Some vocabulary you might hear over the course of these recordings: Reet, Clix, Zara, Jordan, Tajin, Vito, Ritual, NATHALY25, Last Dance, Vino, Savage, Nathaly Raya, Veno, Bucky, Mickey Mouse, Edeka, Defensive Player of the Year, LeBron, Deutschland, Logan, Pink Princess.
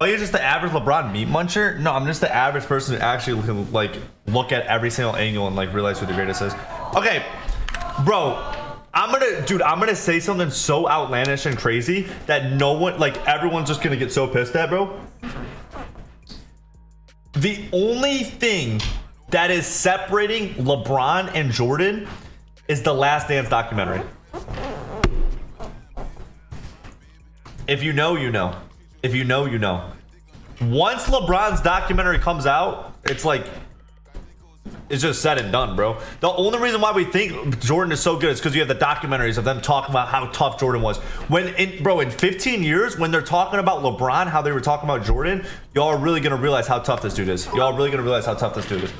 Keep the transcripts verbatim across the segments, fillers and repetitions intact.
Oh, you're just the average LeBron meat muncher? No, I'm just the average person who actually can, like, look at every single angle and, like, realize who the greatest is. Okay, bro. I'm gonna, dude, I'm gonna say something so outlandish and crazy that no one, like, everyone's just gonna get so pissed at, bro. The only thing that is separating LeBron and Jordan is the Last Dance documentary. If you know, you know. If you know, you know. Once LeBron's documentary comes out, it's like, it's just said and done, bro. The only reason why we think Jordan is so good is because you have the documentaries of them talking about how tough Jordan was. When, in, bro, in fifteen years, when they're talking about LeBron, how they were talking about Jordan, y'all are really gonna realize how tough this dude is. Y'all are really gonna realize how tough this dude is.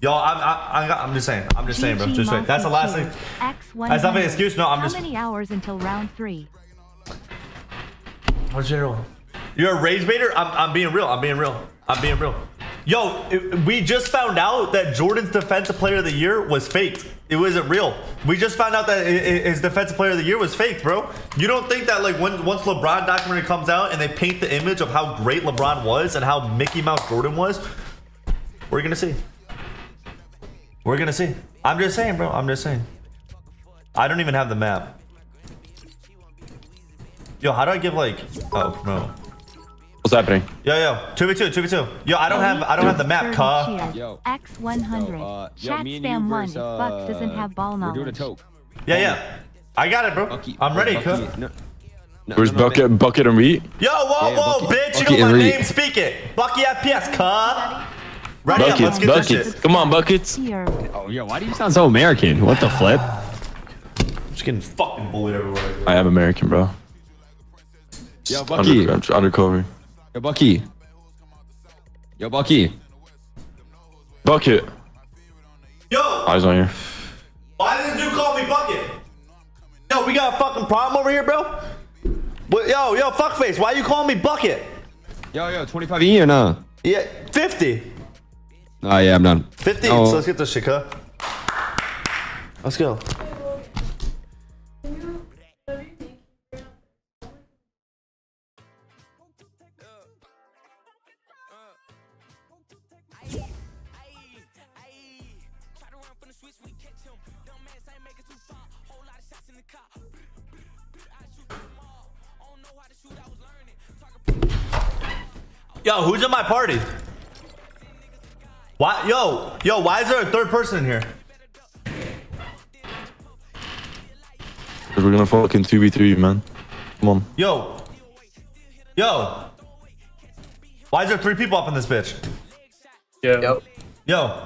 Y'all, I'm, I'm, I'm, I'm just saying. I'm just saying, bro. Just saying. That's the last thing. That's not an excuse. No, I'm just. How many hours until round three? What's your role? You're a rage baiter? I'm, I'm being real. I'm being real. I'm being real. Yo, it, we just found out that Jordan's Defensive Player of the Year was faked. It wasn't real. We just found out that his Defensive Player of the Year was faked, bro. You don't think that, like, when, once LeBron documentary comes out and they paint the image of how great LeBron was and how Mickey Mouse Jordan was, we're gonna see. We're gonna see. I'm just saying, bro. I'm just saying. I don't even have the map. Yo, how do I give, like? Oh no. What's happening? Yo, yo, two v two, two v two. Yo, I don't have, I don't have the map, cuh. Yo, X one hundred. Yo, uh, yo, me and you versus, uh, Buck doesn't have ball knowledge. We're doing a toke. Yeah, yeah. I got it, bro. Bucky. I'm ready, cuh. No. No, Where's no, no, Bucket, Bucket and Reet? Yo, whoa, yeah, whoa, Bucky. Bitch, Bucky, you know my name, speak it. Bucky F P S, cuh. Ready buckets, up, let's get buckets. This shit. Come on, Buckets. Oh, yo, why do you sound so American? What the flip? I'm just getting fucking bullied everywhere. Bro. I am American, bro. Yo, Bucky. Under, undercover. Yo, Bucky. Yo, Bucky. Bucket. Yo. Eyes on you. Why did this dude call me Bucket? Yo, we got a fucking problem over here, bro. But yo, yo, fuckface, why you calling me Bucket? Yo, yo, twenty-five E or no? Yeah, fifty. Oh, uh, yeah, I'm done. fifty, oh. So let's get this shit, huh? Let's go. Yo, who's in my party? Why, yo, yo, why is there a third person in here? Cause we're gonna fucking two v three, man. Come on. Yo, yo, why is there three people up in this bitch? Yeah. Yo, yo,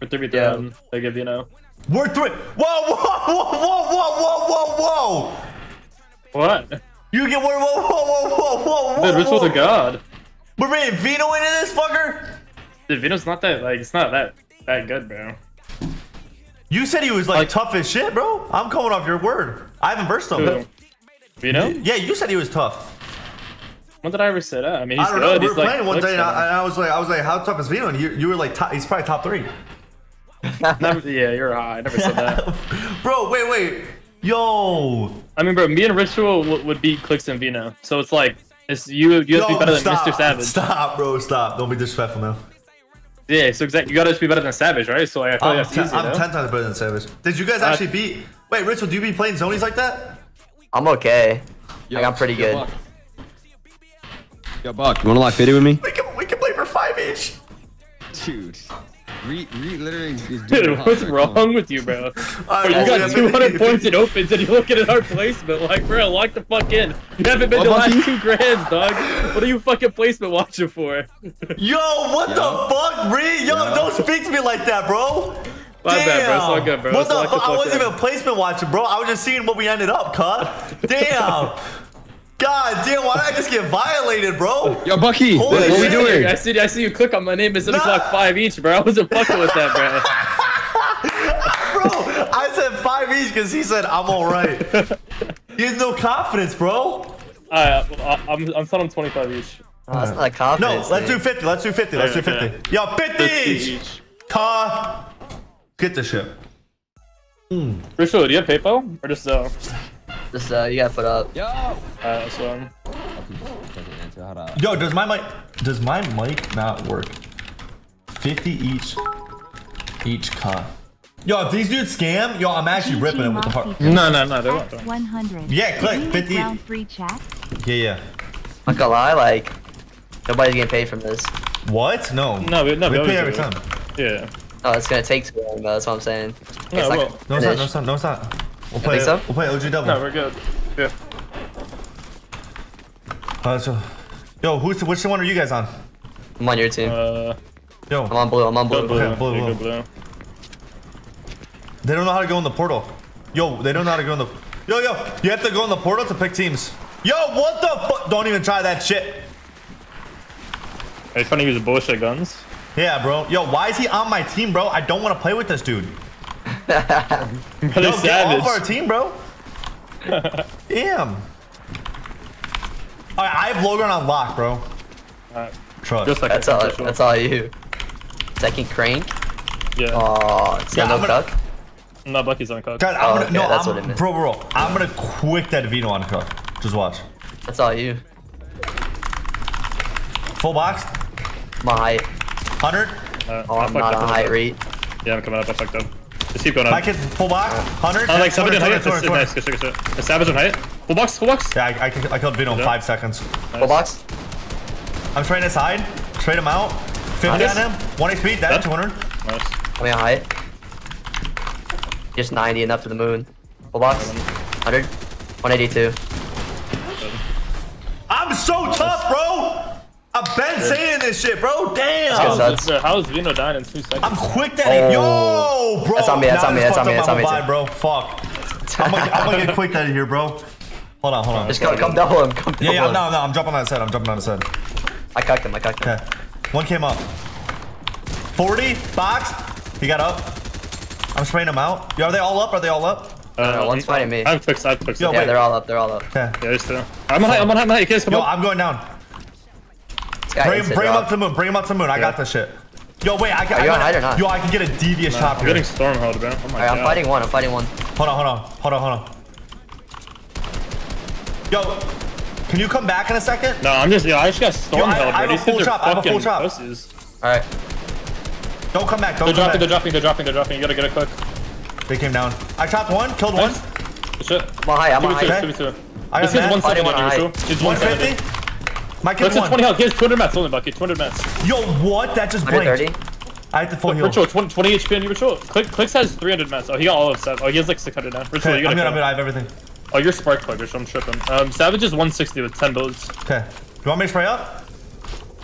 we're three v three. Yeah. They give you know. We're three. Whoa, whoa, whoa, whoa, whoa, whoa, whoa. What? You get whoa, whoa, whoa, whoa, whoa, whoa. Dude, Ritual's a god. We're bringing Veno into this fucker? Dude, Vino's not that, like, it's not that that good, bro. You said he was, like, like tough as shit, bro. I'm coming off your word. I haven't versed him. Vino? Yeah, you said he was tough. When did I ever say that? I mean, he's I don't good. Know. We were he's playing like, one day, and I, and I was like, I was like, how tough is Vino? And you, you were like, top, he's probably top three. Never, yeah, you're high. I never said that. Bro, wait, wait. Yo. I mean, bro, me and Ritual would beat Clix and Vino. So it's like, It's, you you have Yo, to be better stop, than Mister Savage. Stop, bro, stop. Don't be disrespectful now. Yeah, so exactly. You gotta just be better than Savage, right? So like, I feel I'm like that's easy, I'm ten times better than Savage. Did you guys uh, actually beat? Wait, Ritual, do you be playing zonies like that? I'm okay. Yo, like, I'm pretty yo, good. Buck. Yo, Buck, you wanna lock fifty with me? We can we can play for five each. Dude, Reet Reet literally is doing Dude, what's hot, wrong bro. with you, bro? Right, you got two hundred points in opens and you're looking at our placement like, bro, lock the fuck in. You haven't been what to last you? two grands, dog. What are you fucking placement watching for? Yo, what Yo. the fuck, Reet? Yo, Yo, don't speak to me like that, bro. My Damn. bad, bro. It's all good, bro. What the, the I wasn't in. even placement watching, bro. I was just seeing what we ended up, cuh. Damn. God damn, why did I just get violated, bro? Yo, Bucky, Holy what are we doing? I see, I see you click on my name at seven o'clock, five each, bro. I wasn't fucking with that, bro. Bro, I said five each because he said I'm all right. He has no confidence, bro. All right, I'm, I'm telling him twenty-five each. Oh, that's not confidence. No, let's dude. do fifty. Let's do fifty. Let's do fifty. Yo, fifty each. Car. Get the shit. Mm. Ritual, do you have PayPal or just uh? Just uh, you gotta put up. Yo! Alright, so um... Shut up. Yo, does my mic does my mic not work? fifty each each cup. Yo, if these dudes scam, yo, I'm actually G G ripping it with the heart. No, no, no, they won't. one hundred. Yeah, click fifty. Round three chat. Yeah, yeah. Not gonna lie, like nobody's getting paid from this. What? No. No, we, no, we, we pay every time. Yeah. Oh, it's gonna take too long though. That's what I'm saying. No, it's well. No, it's not. No, it's not. No, it's not. We'll play. So? We'll play O G double. No, we're good. Yeah. Uh, so, yo, who's which one are you guys on? I'm on your team. Uh, yo, I'm on blue. I'm on blue. Blue. Okay, blue, blue. blue. They don't know how to go in the portal. Yo, they don't know how to go in the. Yo, yo, you have to go in the portal to pick teams. Yo, what the fuck? Don't even try that shit. Are you trying to use bullshit guns? Yeah, bro. Yo, why is he on my team, bro? I don't want to play with this dude. Yo, Savage. Get off our team, bro. Damn. All right, I have Logan on lock, bro. All right. Trust. Like that's, all, that's all. That's all you. Second crank. Yeah. Oh, yeah, no gonna, Cook. No, Bucky's on Cook. God, I'm oh, gonna, okay, no, that's I'm, what it meant. Bro, bro, bro. I'm gonna quick that Vito on Cook. Just watch. That's all you. Full box. My. Hundred. Uh, oh, I'm, I'm not on height Reet. Yeah, I'm coming up. I fucked up. Just keep going up. My kid's full box. Hundred. I like somebody on height. Nice. Good shit. Good shit. Savage on height. Full box, full box. Yeah, I, I, I killed Vito in five seconds. Nice. Full box. I'm trying to side, trade him out. fifty on him, one H P, that two hundred. Nice. I mean, height. Just ninety and up to the moon. Full box, one hundred, one eighty-two. I'm so nice. Tough, bro. I've been Dude. saying this shit, bro. Damn. How is Vino dying in two seconds? I'm quick that oh. Yo, bro. That's on me, that's on me, that's on me, that's on me. That's on me, bro. Fuck. I'm gonna, I'm gonna get quick out of here, bro. Hold on, hold on. Just come, come double him. Come yeah, double yeah, him. no, no, I'm jumping on his head. I'm jumping on his head. I cucked him. I cucked him. Okay, one came up. forty box. He got up. I'm spraying him out. Yo, are they all up? Are they all up? Uh, no, one's fighting me. I'm fixed. I'm fixed. Yo, yeah, wait. They're all up. They're all up. Okay. Yeah, there's two. I'm on high. I'm on high. I'm on high. You guys come Yo, up. I'm going down. Bring, him, bring him up to the moon. Bring him up to the moon. Yeah. I got this shit. Yo, wait. I got. Are you on hide or not? Yo, I can get a devious no, chop I'm here. Getting storm held, bro. Oh my right, god. I'm fighting one. I'm fighting one. Hold on. Hold on. Hold on. Hold on. Yo, can you come back in a second? No, I'm just, yo, I just got storm held. I, I have a full chop, I have a full chop. Alright. Don't come back, don't they're come dropping, back. They're dropping, they're dropping, they're dropping. You gotta get it quick. They came down. I chopped one, killed nice. one. Shit. I'm on high, I'm on high. This kid's one seventy. It's one fifty? My kid's one. twenty health, he has two hundred mats only, Bucky, two hundred mats. Yo, what? That just blinked. I had to full heal. Ritual, twenty H P on you, Ritual. Clix has three hundred mats. Oh, he got all of seven. Oh, he has like six hundred now. Ritual, you gotta go. I'm good, I have everything. Oh, you're spark plug, so I'm tripping. Um, Savage is one sixty with ten bullets. Okay. Do you want me to spray up?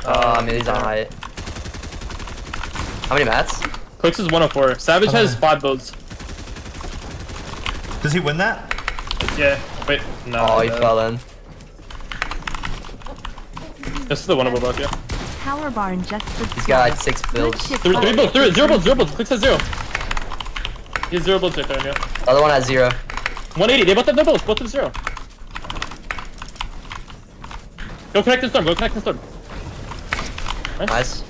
Uh, I mean, he's on high. How many mats? Clix is one oh four. Savage okay. has five builds. Does he win that? Yeah. Wait. No. Oh, he no. fell in. This is the one above buff, yeah. Power barn just for he's got like six builds. Three, three builds, three, zero builds, zero builds. Clix has zero. He has zero builds right there, yeah. The other one has zero. one eighty, they both have doubles, both have zero. Go connect the storm, go connect the storm. Nice. nice.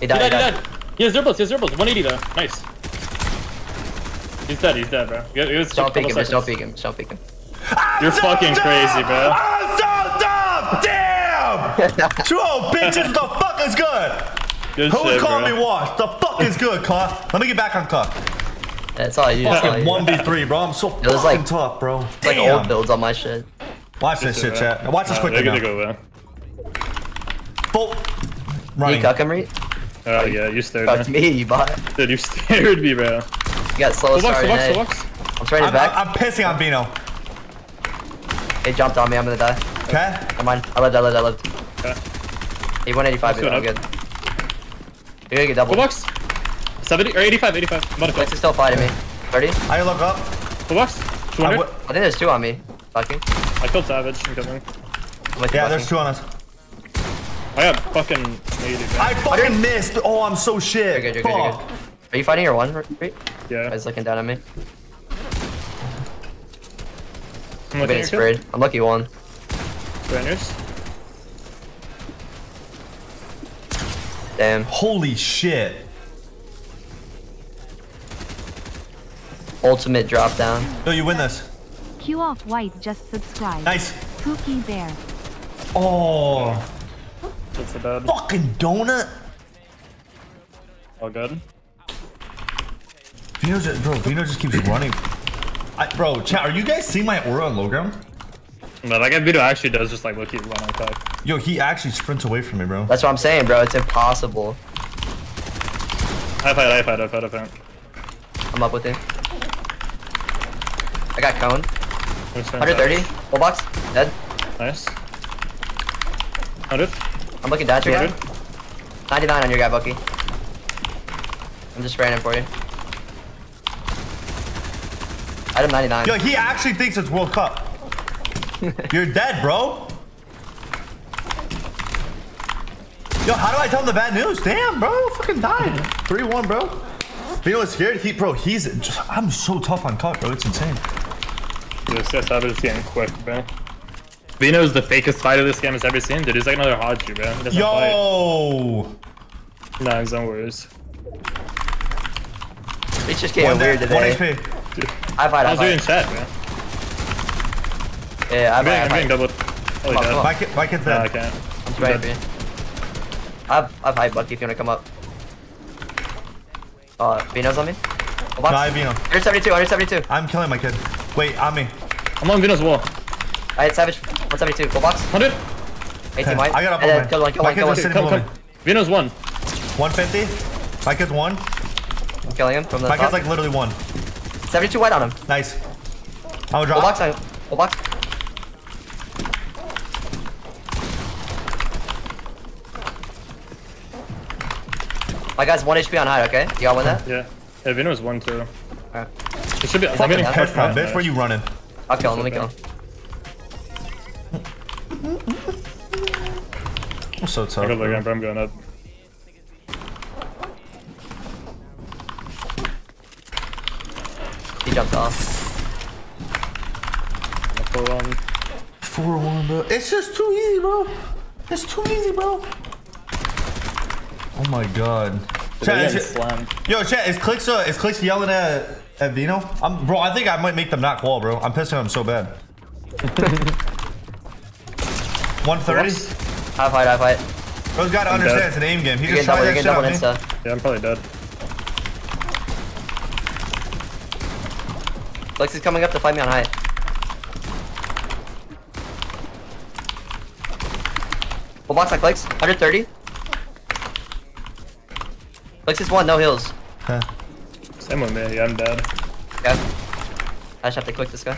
He died, he died, he died. He, died. he has zero he has zero one eighty though, nice. He's dead, he's dead, bro. He was don't peek him, just don't peek him, don't peek him. I'm You're so fucking dumb! crazy, bro. I'm so dumb! Damn! Two old bitches, the fuck is good? good Who's calling bro. me washed? The fuck is good, Cuff? Let me get back on Cuff. That's all you do. Fucking one v three, bro. I'm so it was fucking like, tough, bro. It's like old builds on my shit. Watch this shit, chat. Watch this quickly now. Go, Bolt. Running. You cuck him, Reet? Oh, yeah, you stared at me. me, you bot. Dude, you stared me, bro. You got slow starting A. I'm trying to back. I'm, I'm pissing on Vino. He jumped on me. I'm gonna die. Okay. Come on. I lived, I lived, I lived. Okay. He one eighty-five, Vino. I'm good. You're gonna get double. Bucks. seventy or eighty-five, eighty-five. Clix is still fighting me. thirty. I look up. Full box. two hundred. I, I think there's two on me. Fucking. I killed Savage. I'm coming. I'm yeah, there's two on us. I got fucking eighty. I fucking missed. Oh, I'm so shit. You're good, you're good, you're good. Are you fighting your one? Right? Yeah. He's looking down at me. I'm, I'm getting sprayed. I'm lucky one. Runners. Damn. Holy shit. Ultimate drop down. No, you win this. Q off white, just subscribe. Nice. Pookie Bear. Oh. It's a dud. Fucking donut. All good. Vino just, bro, Vino just keeps running. I, bro, chat, are you guys seeing my aura on low ground? No, that guy Vito actually does just like look at one on top. Yo, he actually sprints away from me, bro. That's what I'm saying, bro. It's impossible. I fight, I fight, I fight, I fight. I'm up with him. I got cone. one thirty. Full box. Dead. Nice. one hundred. I'm looking at you. ninety-nine on your guy, Bucky. I'm just spraying him for you. Item ninety-nine. Yo, he actually thinks it's World Cup. You're dead, bro. Yo, how do I tell him the bad news? Damn, bro, fucking died. three one, bro. Vino is scared. He, bro, he's. Just, I'm so tough on cut, bro. It's insane. Dude, this Savage is getting quick, bro. Vino's the fakest fighter this game has ever seen, dude. He's like another Haji, bro. He doesn't Yo. Fight. Nah, he's no worries. It's just getting weird today. one H P. Dude. I fight. I was doing chat, man. Yeah, I'm being doubled. Holy God. My kid, my kid's dead. No, I can't. I'm too happy. I've, I've hyped Bucky if you want to come up. Uh, Vino's on me. No, I have Vino. one seventy-two, one seventy-two. I'm killing my kid. Wait, on me. I'm on Vino's wall. I had Savage, one seventy-two. Full box. one hundred. eighteen white. I got up on one. Kill one, kill one, kill one. Come, come. Vino's one. one fifty. My kid's one. I'm killing him from the top. My kid's like literally one. seventy-two white on him. Nice. I'm gonna drop. Full box, I, full box. My guy's one H P on high, okay? You all win that? Yeah. Yeah, Vino's one too. Alright. It should be- I'm getting pushed down, bitch. Where you running? I'll kill him, let me kill him. I'm so tough. I'm going, bro. I'm going up. He jumped off. four one. four one, bro. It's just too easy, bro. It's too easy, bro. Oh my God. Chat, is, yo, chat, is Clix, uh, is Clix yelling at, at Vino? I'm, bro, I think I might make them knock wall, bro. I'm pissing on him so bad. one thirty. I fight, I fight. Bro's got to understand dead. It's an aim game. He just tried that shit on me. Yeah, I'm probably dead. Clix is coming up to fight me on height. Full box on Clix. one thirty. Clix is one, no heals. Huh. Same with me, yeah, I'm dead. Yeah. I just have to click this guy.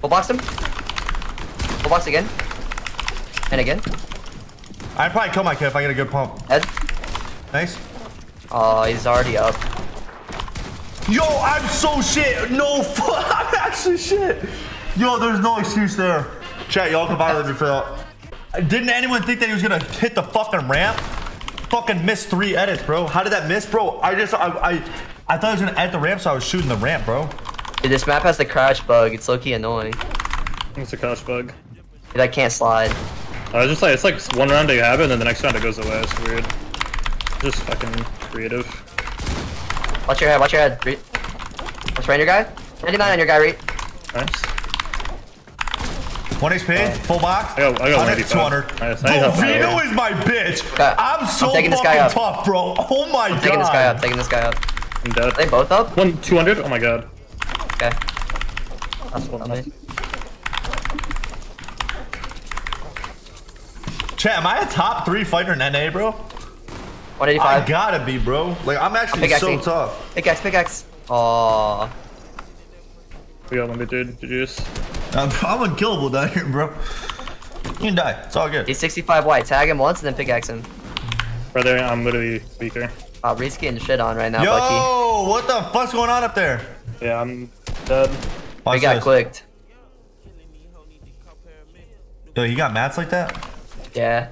Full box him. Full box again. And again. I'd probably kill my kid if I get a good pump. Head. Nice. Oh, he's already up. Yo, I'm so shit. No, fuck. I'm actually shit. Yo, there's no excuse there. Chat, y'all can violate me for that. Didn't anyone think that he was gonna hit the fucking ramp? Fucking missed three edits, bro. How did that miss, bro? I just, I, I, I thought I was gonna edit the ramp, so I was shooting the ramp, bro. Dude, this map has the crash bug. It's low-key annoying. It's a crash bug. Dude, I can't slide. I was just like, it's like one round you have it, and then the next round it goes away. It's weird. Just fucking creative. Watch your head. Watch your head. Reet. Let's run your guy. ninety-nine on your guy, Reet. Nice. one H P, uh, full box. I got, I got one eighty-five. Nice. Vino is my bitch. Okay. I'm so I'm fucking this guy up. Tough, bro. Oh my I'm god. Taking this guy up. Taking this guy up. I'm dead. Are they both up? One two hundred. Oh my god. Okay. That's what I mean. Chat, am I a top three fighter in N A, bro? one eighty-five. I gotta be, bro. Like I'm actually I'm so tough. Pickaxe, pickaxe. Aww. We got one bit, dude. Juice. I'm, I'm unkillable down here, bro. You can die. It's all good. He's sixty-five white. Tag him once and then pickaxe him. Brother, I'm literally weaker. Wow, Reed's getting shit on right now, Yo, Bucky. Yo, what the fuck's going on up there? Yeah, I'm dead. Watch we got this. Clicked. Yo, you got mats like that? Yeah.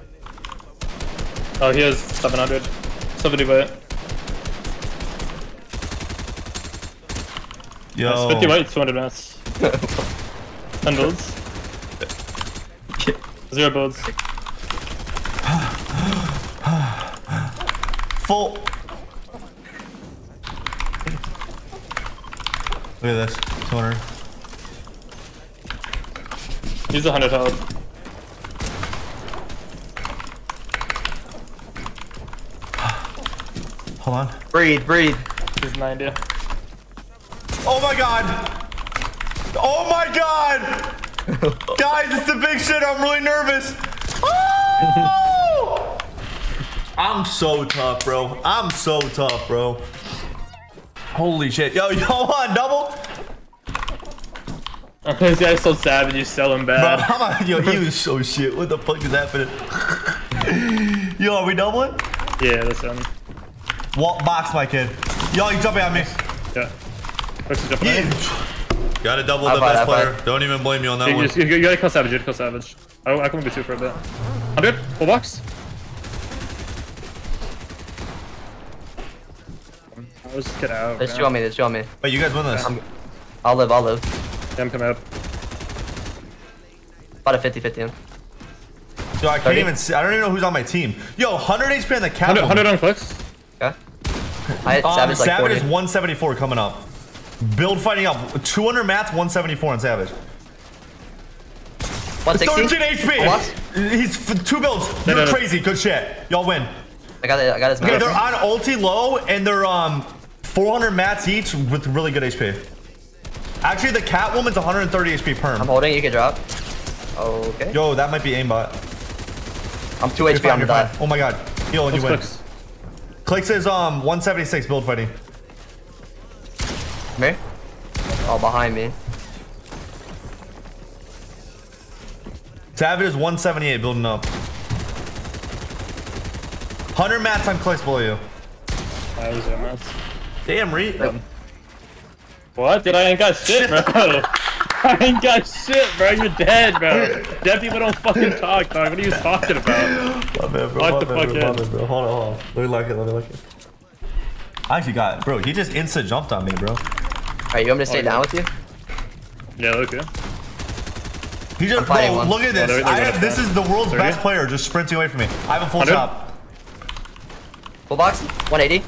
Oh, he has seven hundred. seventy white. Yo. That's fifty white, two hundred mats. ten builds. Zero builds. Full. Look at this. two hundred. He's one hundred health. Hold on. Breathe, breathe. He's ninety. Oh my god! Oh my god! Guys, it's the big shit. I'm really nervous. Oh! I'm so tough, bro. I'm so tough, bro. Holy shit. Yo, yo, on double. This guy's so savage. You sell him bad. Bro, I'm, yo, he was so shit. What the fuck is happening? Yo, are we doubling? Yeah, that's him. What box, my kid? Yo, you jumping at me? Yeah. Jumping yeah. At you. Gotta double I the buy, best I player. Buy. Don't even blame me on that you one. Just, you, you gotta kill Savage. You gotta kill Savage. I, I can be two for a bit. one hundred. Full box. I'll just get out. Just show me. Just show me. Wait, you guys win this. I'm, I'll live. I'll live. Yeah, I'm coming up. About a fifty fifty. Yo, I can't even see. I don't even know who's on my team. Yo, one hundred H P on the cap. one hundred, one hundred on Clix. Okay. I had Savage, um, like Savage is one seventy-four coming up. Build fighting up. two hundred mats, one seventy-four on Savage. one sixty? thirteen H P! He's two builds. You're no, no, crazy. No. Good shit. Y'all win. I got it. I got his okay, they're on ulti low and they're um four hundred mats each with really good H P. Actually, the Catwoman's one hundred thirty H P perm. I'm holding. You can drop. Okay. Yo, that might be aimbot. I'm two H P. I'm dead. Oh my god. Yo, you win. Clix? Clix is um one seventy-six build fighting. Me? Oh, behind me. Savage is one seventy-eight building up. one hundred mats on Clix below you. That was mats. Damn, Reet. Um, what? Dude, I ain't got shit, bro. I ain't got shit, bro. You're dead, bro. Dead people don't fucking talk, dog. What are you talking about? Love it, bro. Lock the fuck in. Bro. Hold on, hold on. Let me lock it, let me lock it. I actually got it. Bro, he just insta jumped on me, bro. Alright, you want me to stay oh, down yeah. with you? Yeah, okay. He just, bro, one. Look at this. Oh, they're, they're I have, this is the world's thirty? Best player just sprinting away from me. I have a full one hundred? Chop. Full box, one eighty.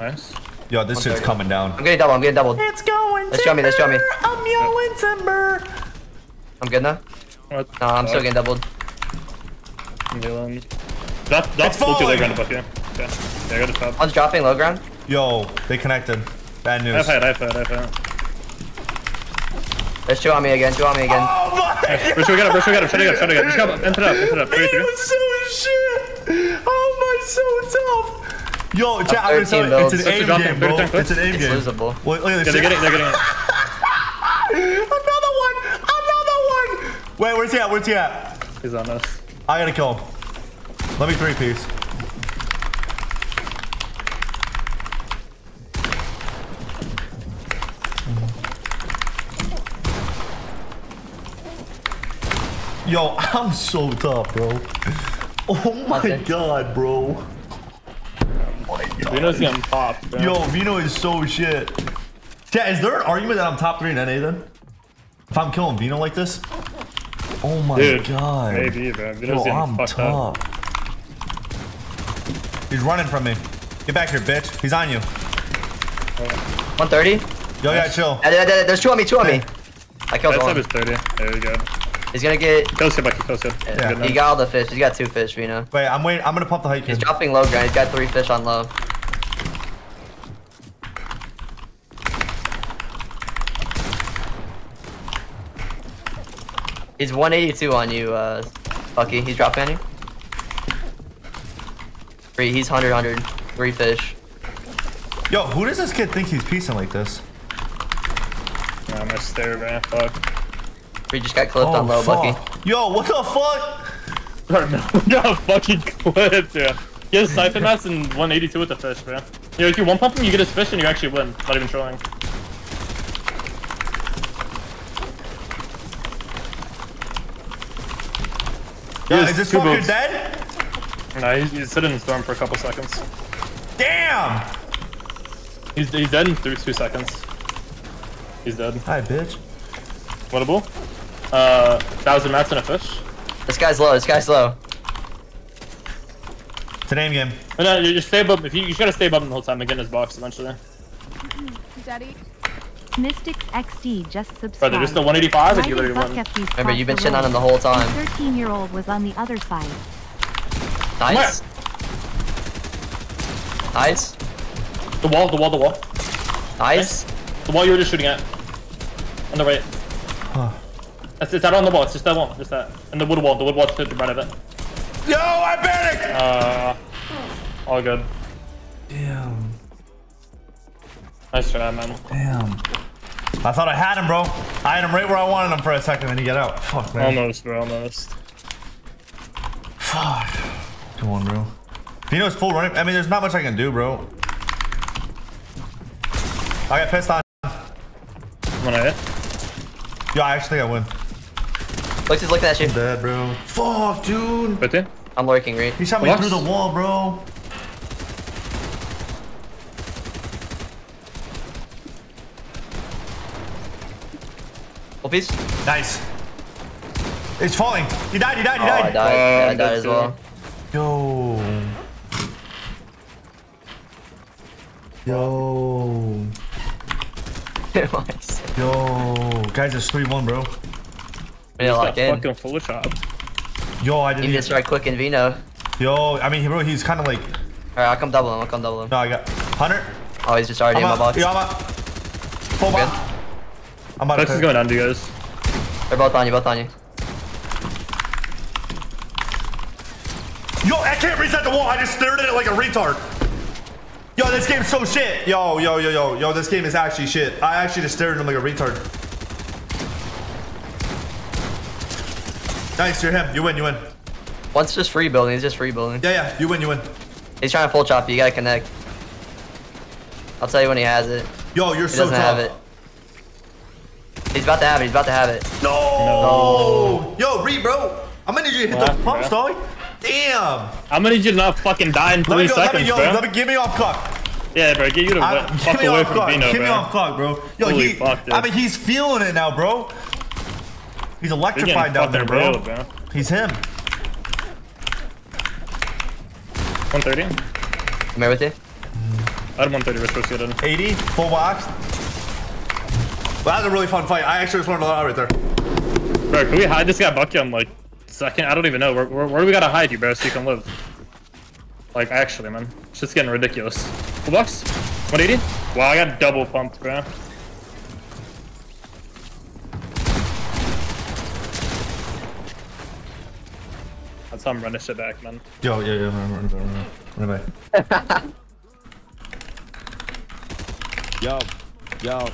Nice. Yo, this shit's coming down. I'm getting double, I'm getting double. It's going let's timber, show me, let's show me. I'm yelling timber. I'm good now? What? No, I'm what? Still getting doubled. I'm dealing. That, that's full to low ground, Bucky. Yeah, yeah, I got a top. One's dropping low ground. Yo, they connected. Bad news. I've had, I've had, I've had. There's two on me again, two on me again. Oh my god! Ritual, get up, Ritual, get up, shut it up, shut it up. Just come up, enter it up, enter it up. He was so shit! Oh my, so tough! Yo, chat, I'm gonna tell you, it's an aim game, bro. It's an aim game. It's losable. Wait, look at this. They're getting it, they're getting it. Another one! Another one! Wait, where's he at? Where's he at? He's on us. I gotta kill him. Let me three piece. Yo, I'm so tough, bro. Oh my god, bro. Vino's getting popped, bro. Yo, Veno is so shit. Chat, is there an argument that I'm top three in N A then? If I'm killing Veno like this? Oh my dude, god. Maybe, bro. Vino's yo, I'm fucked top. Up. He's running from me. Get back here, bitch. He's on you. one thirty? Yo, yeah, chill. There's two on me, two on me. I killed one. Is thirty. There we go. He's gonna get. Close him, Bucky. Close him. Yeah. Yeah. He got all the fish. He's got two fish, Veno. Wait, I'm waiting. I'm gonna pump the hike. He's dropping low ground. He's got three fish on low. He's one eighty-two on you, uh, Bucky. He's drop banning. Three. He's one hundred, one hundred. Three fish. Yo, who does this kid think he's piecing like this? I missed there, man. Fuck. We just got clipped oh, on low, fuck. Bucky. Yo, what the fuck? We got fucking clipped, yeah. He has Siphon Mats and one eighty-two with the fish, bro. Yo, if you one pump him, you get his fish and you actually win. Not even trolling. Yeah, is this fucker dead? Nah, he's, he's sitting in the storm for a couple seconds. Damn! He's, he's dead in through two seconds. He's dead. Hi, bitch. What a bull. Uh, thousand mats and a fish. This guy's low. This guy's low. It's an aim game. No, no, you just stay above. If you, you gotta stay above him the whole time and get in his box eventually. Daddy. Mystics X D just subscribed. Brother, just the one eighty-five. If you literally won. Remember, you've been shitting on him the whole time. thirteen-year-old was on the other side. Nice. Nice. The wall, the wall, the wall. Nice. Right? The wall you were just shooting at. On the right. Huh. That's, it's that on the wall, it's just that wall, just that. And the wood wall, the wood wall to the right of it. No, I panicked! Uh, all good. Damn. Nice try, man. Damn. I thought I had him, bro. I had him right where I wanted him for a second, then he got out. Fuck, man. Almost, bro, almost. Fuck. Come on, bro. Vino's full running. I mean, there's not much I can do, bro. I got pissed on. When I hit? Yeah, I actually think I win. Clix is looking at you. I'm dead, bro. Fuck, dude. Right there? I'm lurking, Reet. He shot me Lux. Through the wall, bro. Full piece. Nice. He's falling. He died, he died, he died. Oh, I died. Oh, yeah, I died as well. Yo. Yo. Yo. Guys, it's three one, bro. He's got fucking full shot. Yo, I didn't even... You just right quick in Veno. Yo, I mean, bro, he's kind of like... Alright, I'll come double him, I'll come double him. No, I got... Hunter? Oh, he's just already I'm in up. My box. Yo, I'm up. Full box. I'm about to... Clix is going under, you guys. They're both on you, both on you. Yo, I can't reset the wall. I just stared at it like a retard. Yo, this game's so shit. Yo, yo, yo, yo. Yo, this game is actually shit. I actually just stared at him like a retard. Nice, you're him. You win, you win. One's just rebuilding. He's just rebuilding. Yeah, yeah. You win, you win. He's trying to full chop you. You gotta connect. I'll tell you when he has it. Yo, you're he so doesn't tough. Have it. He's about to have it. He's about to have it. No! no. Yo, Reet, bro. I'm gonna need you to hit yeah, the pumps, dog. Damn! I'm gonna need you to not fucking die in three seconds, yo, bro. Let me, give me off clock. Yeah, bro. Get you to I, fuck away from clock. Vino, give bro. Give me off clock, bro. Yo, Holy he, fuck, dude. I mean, he's feeling it now, bro. He's electrified down there, bro. Real, bro. He's him. one thirty. Am I with you? I had one thirty. We're supposed to get in. eighty. Full box. Well, that was a really fun fight. I actually just learned a lot right there. Bro, can we hide this guy Bucky on, like, second? I don't even know. Where, where, where do we gotta hide you, bro, so you can live? Like, actually, man. It's just getting ridiculous. Full box. one eighty. Wow, I got double pumped, bro. That's how I'm running shit back, man. Yo, yeah, yeah, run, run, run, run, run. Yo, yo.